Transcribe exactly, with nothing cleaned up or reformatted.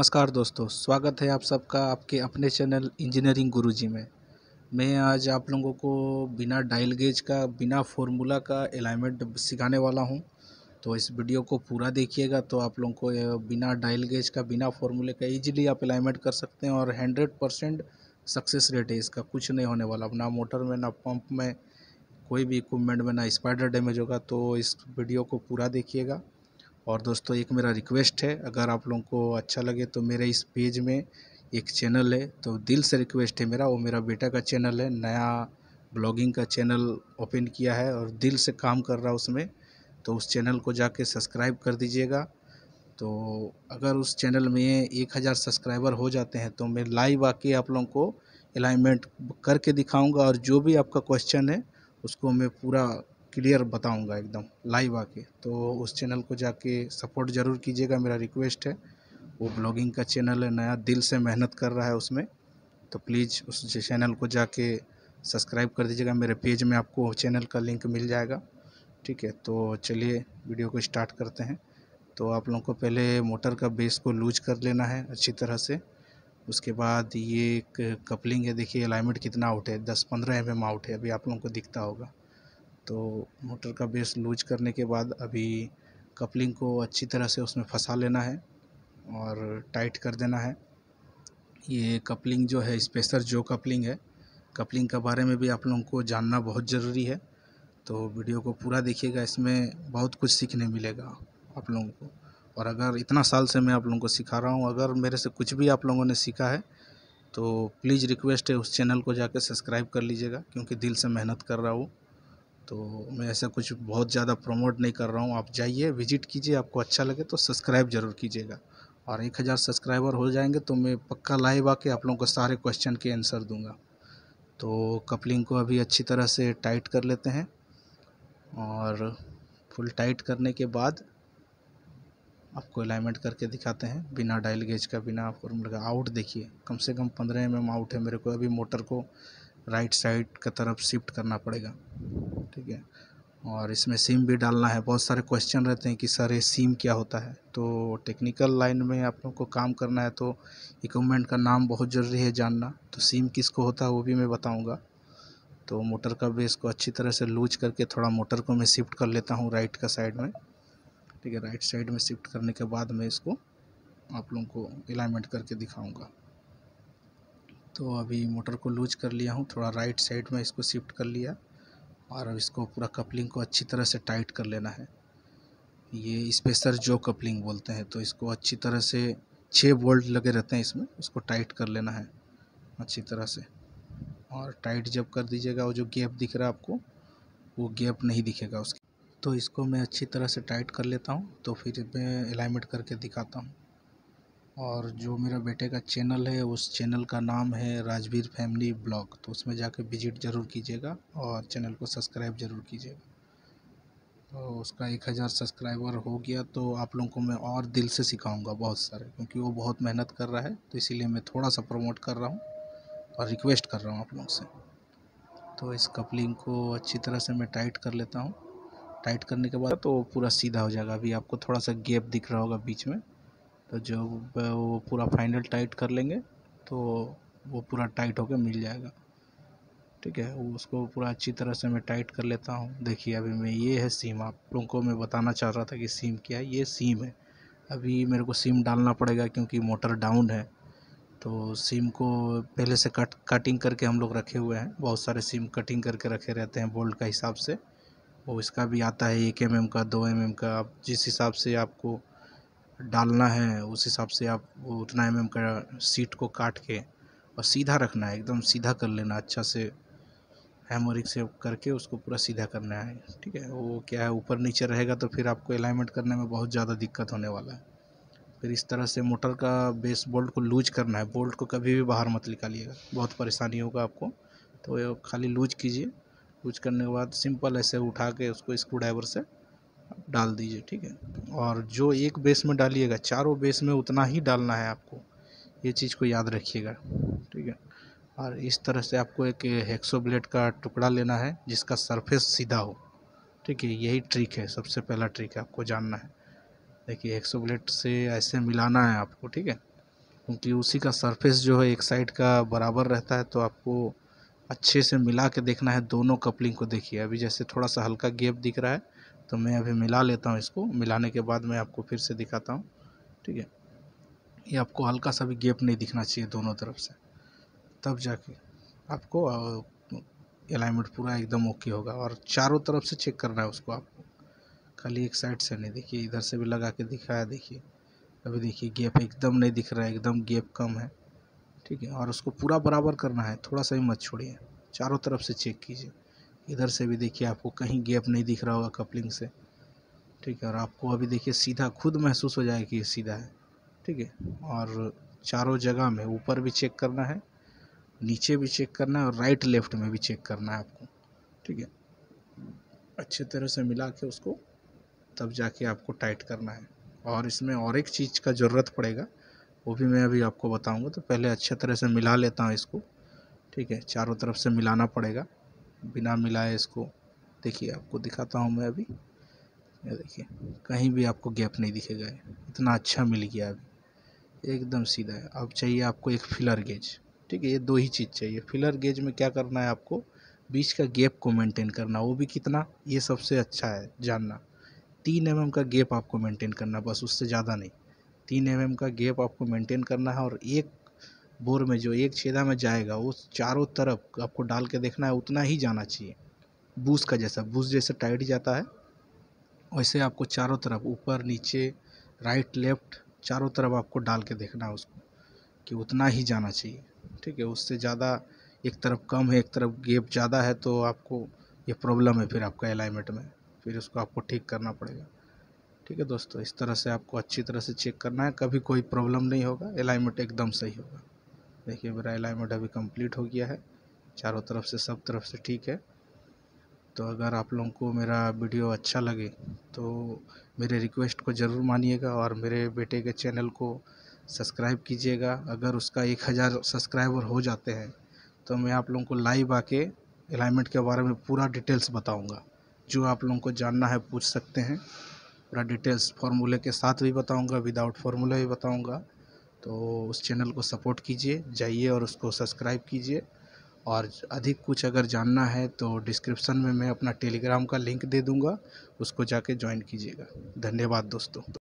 नमस्कार दोस्तों, स्वागत है आप सबका आपके अपने चैनल इंजीनियरिंग गुरुजी में। मैं आज आप लोगों को बिना डायल गेज का, बिना फार्मूला का अलाइनमेंट सिखाने वाला हूं, तो इस वीडियो को पूरा देखिएगा। तो आप लोगों को बिना डायल गेज का, बिना फार्मूले का इजीली आप अलाइनमेंट कर सकते हैं और हंड्रेड परसेंट सक्सेस रेट है इसका। कुछ नहीं होने वाला, ना मोटर में, ना पम्प में, कोई भी इक्विपमेंट में, ना स्पाइडर डैमेज होगा। तो इस वीडियो को पूरा देखिएगा। और दोस्तों, एक मेरा रिक्वेस्ट है, अगर आप लोगों को अच्छा लगे तो मेरे इस पेज में एक चैनल है, तो दिल से रिक्वेस्ट है मेरा, वो मेरा बेटा का चैनल है, नया ब्लॉगिंग का चैनल ओपन किया है और दिल से काम कर रहा है उसमें। तो उस चैनल को जाके सब्सक्राइब कर दीजिएगा। तो अगर उस चैनल में एक हज़ार सब्सक्राइबर हो जाते हैं तो मैं लाइव आके आप लोगों को अलाइनमेंट करके दिखाऊँगा और जो भी आपका क्वेश्चन है उसको मैं पूरा क्लियर बताऊंगा एकदम लाइव आके। तो उस चैनल को जाके सपोर्ट ज़रूर कीजिएगा, मेरा रिक्वेस्ट है। वो ब्लॉगिंग का चैनल है, नया, दिल से मेहनत कर रहा है उसमें, तो प्लीज़ उस चैनल को जाके सब्सक्राइब कर दीजिएगा। मेरे पेज में आपको चैनल का लिंक मिल जाएगा, ठीक है। तो चलिए वीडियो को स्टार्ट करते हैं। तो आप लोगों को पहले मोटर का बेस को लूज कर लेना है अच्छी तरह से। उसके बाद ये एक कपलिंग है, देखिए अलाइनमेंट कितना आउट है, दस पंद्रह एम एम आउट है, अभी आप लोगों को दिखता होगा। तो मोटर का बेस लूज करने के बाद अभी कपलिंग को अच्छी तरह से उसमें फंसा लेना है और टाइट कर देना है। ये कपलिंग जो है, स्पेसर जो कपलिंग है, कपलिंग के बारे में भी आप लोगों को जानना बहुत ज़रूरी है। तो वीडियो को पूरा देखिएगा, इसमें बहुत कुछ सीखने मिलेगा आप लोगों को। और अगर इतना साल से मैं आप लोगों को सिखा रहा हूँ, अगर मेरे से कुछ भी आप लोगों ने सीखा है तो प्लीज़ रिक्वेस्ट है उस चैनल को जाकर सब्सक्राइब कर लीजिएगा, क्योंकि दिल से मेहनत कर रहा हूँ। तो मैं ऐसा कुछ बहुत ज़्यादा प्रमोट नहीं कर रहा हूँ, आप जाइए विजिट कीजिए, आपको अच्छा लगे तो सब्सक्राइब ज़रूर कीजिएगा। और एक हज़ार सब्सक्राइबर हो जाएंगे तो मैं पक्का लाइव आके आप लोगों को सारे क्वेश्चन के आंसर दूंगा। तो कपलिंग को अभी अच्छी तरह से टाइट कर लेते हैं और फुल टाइट करने के बाद आपको अलाइनमेंट करके दिखाते हैं बिना डायल गेज का, बिना फॉर्मूला का। आउट देखिए, कम से कम पंद्रह एम एम आउट है मेरे को। अभी मोटर को राइट साइड की तरफ शिफ्ट करना पड़ेगा, ठीक है। और इसमें सीम भी डालना है। बहुत सारे क्वेश्चन रहते हैं कि सर ये सीम क्या होता है, तो टेक्निकल लाइन में आप लोगों को काम करना है तो इक्विपमेंट का नाम बहुत ज़रूरी है जानना। तो सीम किसको होता है वो भी मैं बताऊंगा। तो मोटर का बेस को अच्छी तरह से लूज करके थोड़ा मोटर को मैं शिफ्ट कर लेता हूँ राइट का साइड में, ठीक है। राइट साइड में शिफ्ट करने के बाद मैं इसको आप लोगों को अलाइनमेंट करके दिखाऊँगा। तो अभी मोटर को लूज कर लिया हूँ, थोड़ा राइट साइड में इसको शिफ्ट कर लिया और इसको पूरा कपलिंग को अच्छी तरह से टाइट कर लेना है। ये स्पेसर जो कपलिंग बोलते हैं, तो इसको अच्छी तरह से छः बोल्ट लगे रहते हैं इसमें, उसको टाइट कर लेना है अच्छी तरह से। और टाइट जब कर दीजिएगा, वो जो गैप दिख रहा है आपको, वो गैप नहीं दिखेगा उसके। तो इसको मैं अच्छी तरह से टाइट कर लेता हूँ, तो फिर मैं अलाइनमेंट करके दिखाता हूँ। और जो मेरा बेटे का चैनल है, उस चैनल का नाम है राजवीर फैमिली ब्लॉग, तो उसमें जाकर विजिट ज़रूर कीजिएगा और चैनल को सब्सक्राइब ज़रूर कीजिएगा। तो उसका एक हज़ार सब्सक्राइबर हो गया तो आप लोगों को मैं और दिल से सिखाऊंगा बहुत सारे, क्योंकि वो बहुत मेहनत कर रहा है। तो इसीलिए मैं थोड़ा सा प्रमोट कर रहा हूँ और रिक्वेस्ट कर रहा हूँ आप लोगों से। तो इस कपलिंग को अच्छी तरह से मैं टाइट कर लेता हूँ। टाइट करने के बाद तो पूरा सीधा हो जाएगा। अभी आपको थोड़ा सा गैप दिख रहा होगा बीच में, तो जो वो पूरा फाइनल टाइट कर लेंगे तो वो पूरा टाइट होकर मिल जाएगा, ठीक है। उसको पूरा अच्छी तरह से मैं टाइट कर लेता हूँ। देखिए अभी मैं, ये है सीम, आप लोगों को मैं बताना चाह रहा था कि सीम क्या है। ये सीम है। अभी मेरे को सीम डालना पड़ेगा क्योंकि मोटर डाउन है। तो सीम को पहले से कट कटिंग करके हम लोग रखे हुए हैं, बहुत सारे सीम कटिंग करके रखे रहते हैं बोल्ट का हिसाब से। वो इसका भी आता है एक एम एम का, दो एम एम का, आप जिस हिसाब से आपको डालना है उस हिसाब से आप उतना एम एम का सीट को काट के और सीधा रखना है, एकदम सीधा कर लेना अच्छा से, हैमरिक से करके उसको पूरा सीधा करना है, ठीक है। वो क्या है, ऊपर नीचे रहेगा तो फिर आपको अलाइनमेंट करने में बहुत ज़्यादा दिक्कत होने वाला है। फिर इस तरह से मोटर का बेस बोल्ट को लूज करना है। बोल्ट को कभी भी बाहर मत निकालिएगा, बहुत परेशानी होगा आपको। तो खाली लूज कीजिए, लूज करने के बाद सिंपल ऐसे उठा के उसको स्क्रू ड्राइवर से डाल दीजिए, ठीक है। और जो एक बेस में डालिएगा, चारों बेस में उतना ही डालना है आपको, ये चीज़ को याद रखिएगा, ठीक है। और इस तरह से आपको एक हेक्सो ब्लेड का टुकड़ा लेना है जिसका सरफेस सीधा हो, ठीक है। यही ट्रिक है, सबसे पहला ट्रिक आपको जानना है। देखिए हेक्सो ब्लेड से ऐसे मिलाना है आपको, ठीक है। क्योंकि उसी का सरफेस जो है एक साइड का बराबर रहता है, तो आपको अच्छे से मिला के देखना है दोनों कपलिंग को। देखिए अभी जैसे थोड़ा सा हल्का गैप दिख रहा है तो मैं अभी मिला लेता हूँ इसको, मिलाने के बाद मैं आपको फिर से दिखाता हूँ, ठीक है। ये आपको हल्का सा भी गैप नहीं दिखना चाहिए दोनों तरफ से, तब जाके आपको अलाइनमेंट पूरा एकदम ओके होगा। और चारों तरफ से चेक करना है उसको आपको, खाली एक साइड से नहीं। देखिए इधर से भी लगा के दिखाया, देखिए अभी देखिए गैप एकदम नहीं दिख रहा है, एकदम गैप कम है, ठीक है। और उसको पूरा बराबर करना है, थोड़ा सा ही मत छोड़िए, चारों तरफ से चेक कीजिए। इधर से भी देखिए आपको कहीं गैप नहीं दिख रहा होगा कपलिंग से, ठीक है। और आपको अभी देखिए सीधा खुद महसूस हो जाएगा कि ये सीधा है, ठीक है। और चारों जगह में ऊपर भी चेक करना है, नीचे भी चेक करना है और राइट लेफ़्ट में भी चेक करना है आपको, ठीक है। अच्छे तरह से मिला के उसको, तब जाके आपको टाइट करना है। और इसमें और एक चीज़ का ज़रूरत पड़ेगा, वो भी मैं अभी आपको बताऊंगा। तो पहले अच्छे तरह से मिला लेता हूँ इसको, ठीक है। चारों तरफ से मिलाना पड़ेगा, बिना मिलाए इसको देखिए आपको दिखाता हूँ मैं अभी। देखिए कहीं भी आपको गैप नहीं दिखेगा, इतना अच्छा मिल गया अभी, एकदम सीधा है। अब चाहिए आपको एक फिलर गेज, ठीक है। ये दो ही चीज़ चाहिए। फिलर गेज में क्या करना है आपको, बीच का गैप को मेंटेन करना, वो भी कितना, ये सबसे अच्छा है जानना। तीन एम एम का गैप आपको मेंटेन करना, बस उससे ज़्यादा नहीं। तीन एम एम का गैप आपको मेंटेन करना है। और एक बोर में जो एक छेदा में जाएगा वो चारों तरफ आपको डाल के देखना है, उतना ही जाना चाहिए। बूस का जैसा, बूस जैसे टाइट जाता है वैसे आपको चारों तरफ, ऊपर नीचे राइट लेफ्ट, चारों तरफ आपको डाल के देखना है उसको कि उतना ही जाना चाहिए, ठीक है। उससे ज़्यादा, एक तरफ कम है एक तरफ गैप ज़्यादा है तो आपको ये प्रॉब्लम है फिर आपका अलाइनमेंट में, फिर उसको आपको ठीक करना पड़ेगा, ठीक है दोस्तों। इस तरह से आपको अच्छी तरह से चेक करना है, कभी कोई प्रॉब्लम नहीं होगा, अलाइनमेंट एकदम सही होगा। देखिए मेरा अलाइनमेंट अभी कंप्लीट हो गया है, चारों तरफ से, सब तरफ से ठीक है। तो अगर आप लोगों को मेरा वीडियो अच्छा लगे तो मेरे रिक्वेस्ट को ज़रूर मानिएगा और मेरे बेटे के चैनल को सब्सक्राइब कीजिएगा। अगर उसका एक हज़ार सब्सक्राइबर हो जाते हैं तो मैं आप लोगों को लाइव आके अलाइनमेंट के बारे में पूरा डिटेल्स बताऊंगा। जो आप लोगों को जानना है पूछ सकते हैं, पूरा डिटेल्स फार्मूले के साथ भी बताऊंगा, विदाउट फार्मूला भी बताऊंगा। तो उस चैनल को सपोर्ट कीजिए, जाइए और उसको सब्सक्राइब कीजिए। और अधिक कुछ अगर जानना है तो डिस्क्रिप्शन में मैं अपना टेलीग्राम का लिंक दे दूँगा, उसको जाके ज्वाइन कीजिएगा। धन्यवाद दोस्तों।